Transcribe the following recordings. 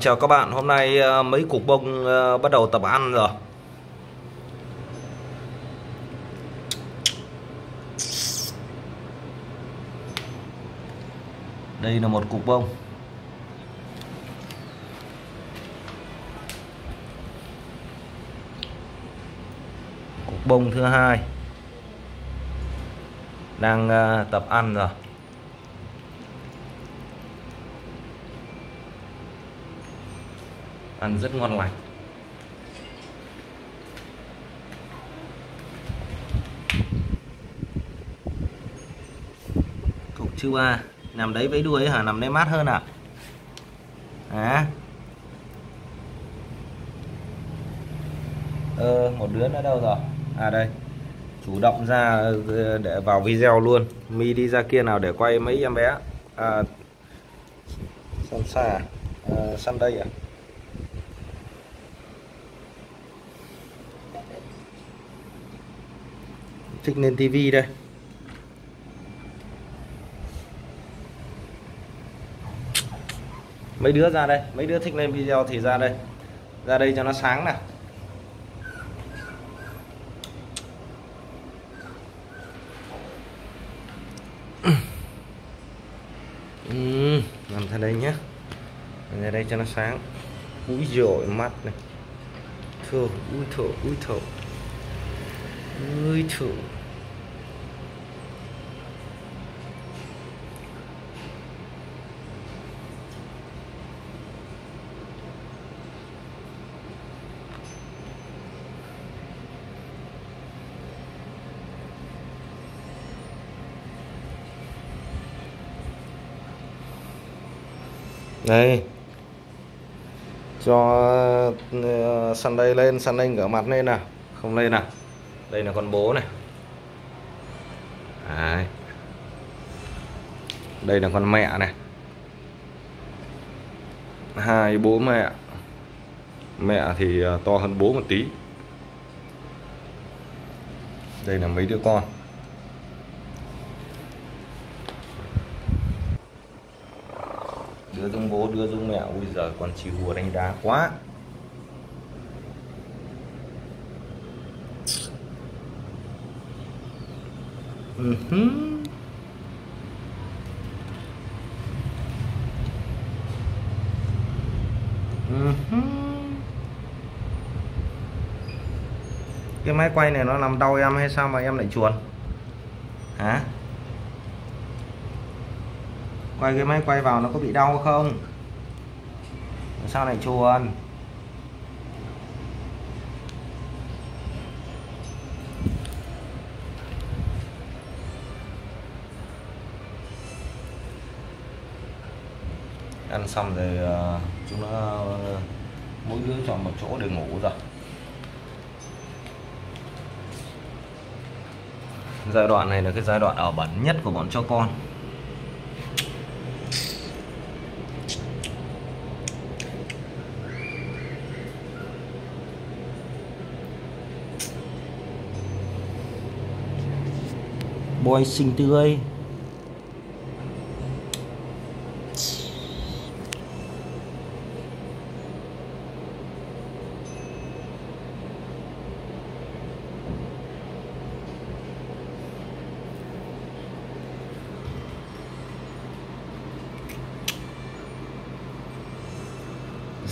Chào các bạn, hôm nay mấy cục bông bắt đầu tập ăn rồi. Đây là một cục bông. Cục bông thứ hai đang tập ăn rồi. Ăn rất ngon lành. Cục thứ ba nằm đấy với đuôi ấy hả? Nằm đấy mát hơn ạ. Một đứa đã đâu rồi? À đây. Chủ động ra để vào video luôn. Mi đi ra kia nào để quay mấy em bé. Săn đây ạ. Thích lên tivi đây. Mấy đứa ra đây, mấy đứa thích lên video thì ra đây cho nó sáng nào. Nằm ra đây nhé, ra đây cho nó sáng. Úi dồi mắt này, thôi, úi thổ. Đây, cho săn đây lên, săn đây ngửa mặt lên nào, không lên nào. Đây là con bố này. Đấy. Đây là con mẹ này. Hai bố mẹ. Mẹ thì to hơn bố một tí. Đây là mấy đứa con. Đứa giống bố, đứa giống mẹ. Ui giời, con chì hùa đánh đá quá. Cái máy quay này nó làm đau em hay sao mà em lại chuồn hả? Quay cái máy quay vào nó có bị đau không? Sao lại chuồn? Ăn xong rồi chúng nó mỗi đứa chọn một chỗ để ngủ rồi. Giai đoạn này là cái giai đoạn ở bẩn nhất của bọn chó con. Bôi xinh tươi.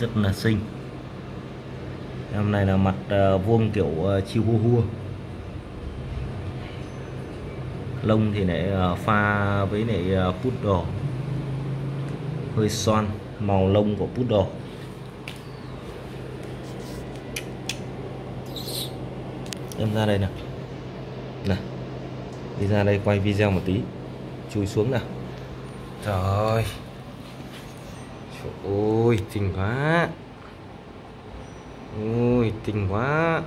Rất là xinh. Em này là mặt vuông kiểu chihuahua. Lông thì lại pha với lại poodle. Hơi xoăn màu lông của poodle. Em ra đây nào. Nào. Đi ra đây quay video một tí. Chui xuống nào. Trời ơi. Ôi tình quá. Ôi tình quá.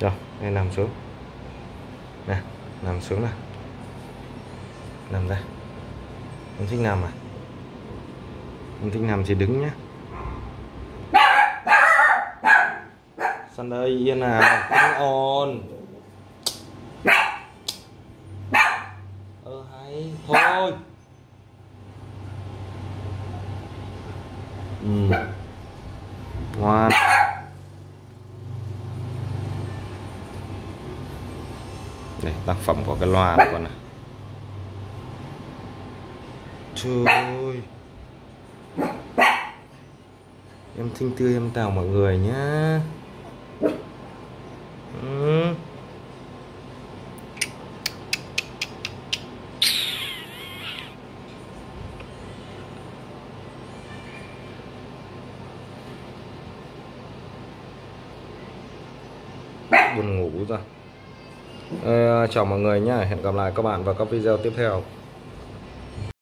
Rồi, đây nằm xuống. Nè, nằm xuống nào. Nằm ra. Không thích nằm à? Không thích nằm thì đứng nhá. Săn ơi yên nào, không ồn. Hay thôi. Ngoan. Đây, tác phẩm của cái loa này con này. Trời. Em xinh tươi em tào mọi người nhá. Buồn ngủ rồi. Chào mọi người nhé, hẹn gặp lại các bạn vào các video tiếp theo.